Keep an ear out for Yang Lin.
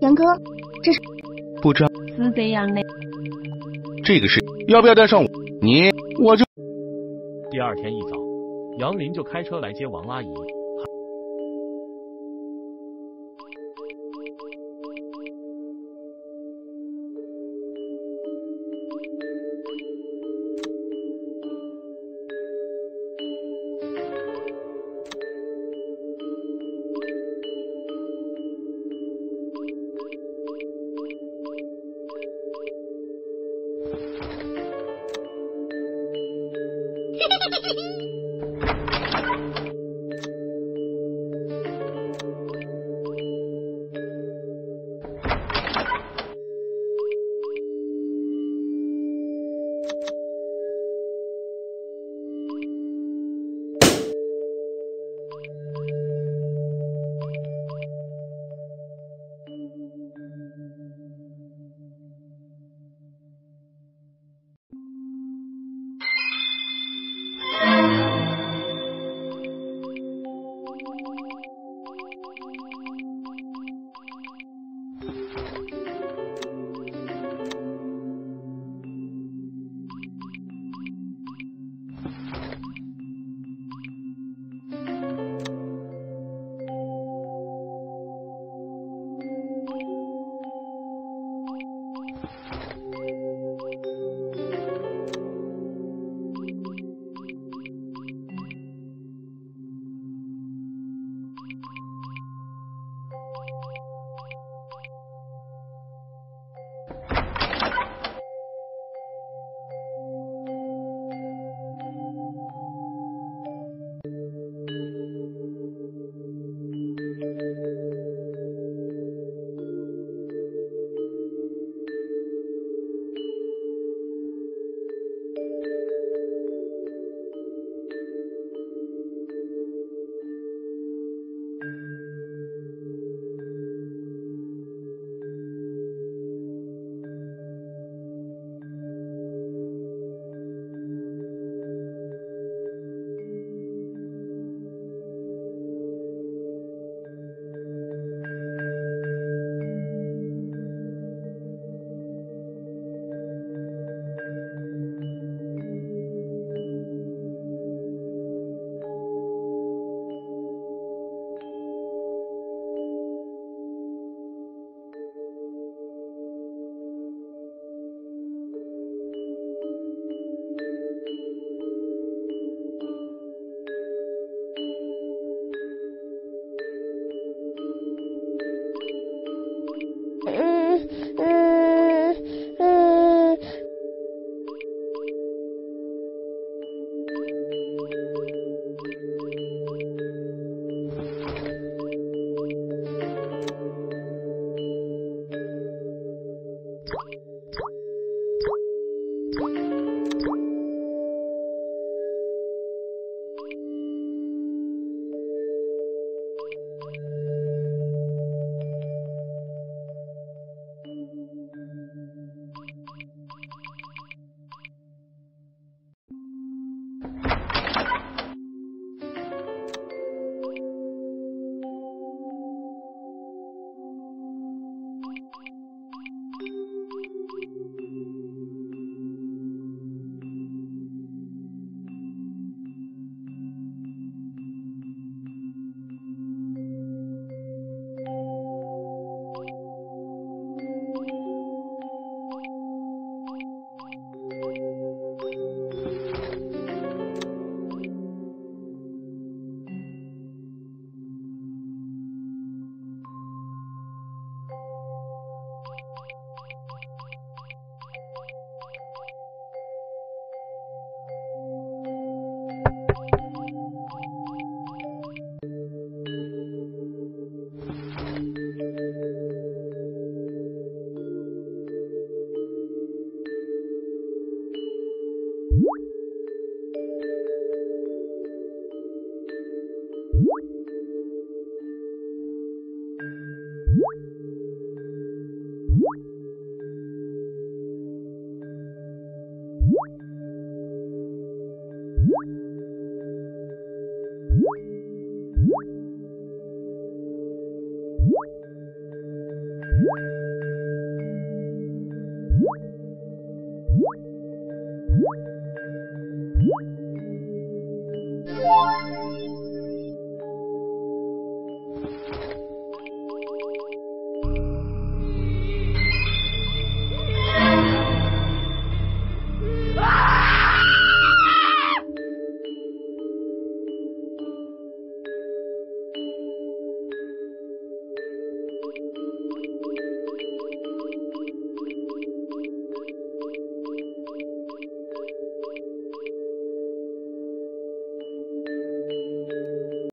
杨哥，这是不知道是这样嘞。这个是要不要带上我？你我就。第二天一早，杨林就开车来接王阿姨。 What?